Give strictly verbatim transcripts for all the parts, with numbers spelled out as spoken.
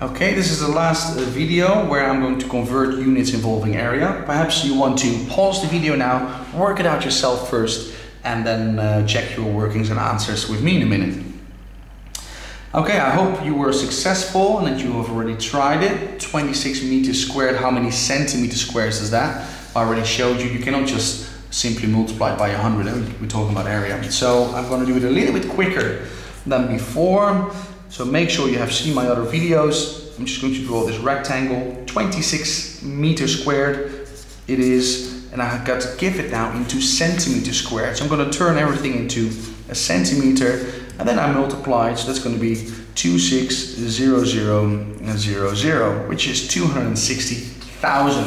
Okay, this is the last video where I'm going to convert units involving area. Perhaps you want to pause the video now, work it out yourself first, and then uh, check your workings and answers with me in a minute. Okay, I hope you were successful and that you have already tried it. twenty-six meters squared, how many centimeters squared is that? I already showed you, you cannot just simply multiply it by one hundred, we're talking about area. So I'm gonna do it a little bit quicker than before. So make sure you have seen my other videos. I'm just going to draw this rectangle, twenty-six meters squared it is, and I've got to give it now into centimeters squared. So I'm gonna turn everything into a centimeter, and then I multiply it, so that's going to be two six zero zero zero zero, which is two hundred sixty thousand.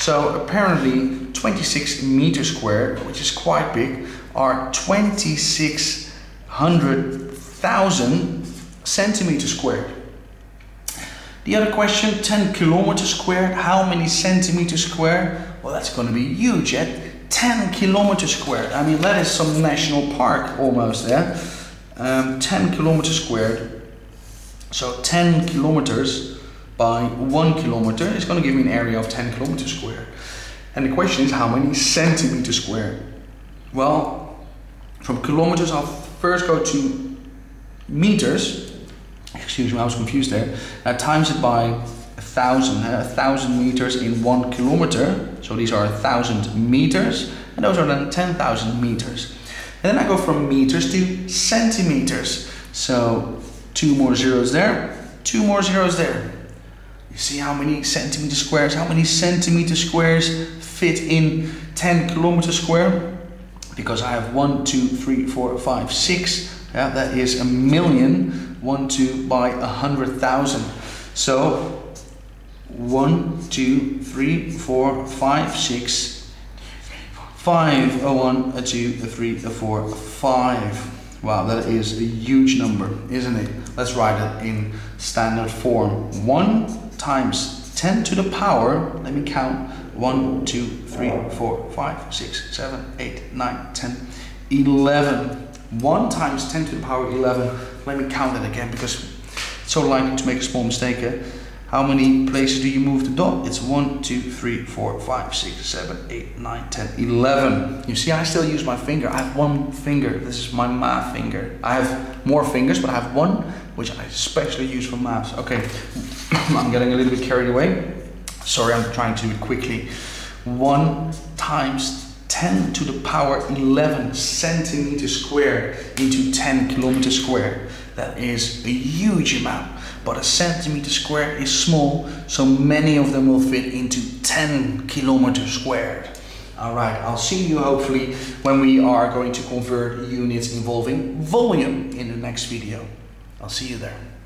So apparently twenty-six meters squared, which is quite big, are two hundred sixty thousand centimeters squared. The other question, ten kilometers squared, how many centimeters squared? Well, that's going to be huge, eh? ten kilometers squared. I mean, that is some national park almost there. Eh? Um, ten kilometers squared, so ten kilometers by one kilometer is going to give me an area of ten kilometers squared. And the question is, how many centimeters squared? Well, from kilometers I'll first go to meters, excuse me, I was confused there, uh, times it by a thousand, uh, a thousand meters in one kilometer, so these are a thousand meters, and those are then ten thousand meters. And then I go from meters to centimeters. So two more zeros there, two more zeros there. You see how many centimeter squares, how many centimeter squares fit in ten kilometer square? Because I have one, two, three, four, five, six. Yeah, that is a million. One, two by a hundred thousand. So one, two, three, four, five, six. Five, a one, a two, a three, a four, a five. Wow, that is a huge number, isn't it? Let's write it in standard form. One times ten to the power, let me count. One, two, three, four, five, six, seven, eight, nine, ten, eleven. One times ten to the power eleven. Let me count that again because it's so likely to make a small mistake. Eh? How many places do you move the dot? It's one, two, three, four, five, six, seven, eight, nine, ten, eleven. You see, I still use my finger. I have one finger. This is my math finger. I have more fingers, but I have one, which I especially use for maths. Okay, I'm getting a little bit carried away. Sorry, I'm trying to do it quickly. one times ten to the power eleven centimeters squared into ten kilometers squared. That is a huge amount. But a centimeter squared is small, so many of them will fit into ten kilometers squared. All right, I'll see you hopefully when we are going to convert units involving volume in the next video. I'll see you there.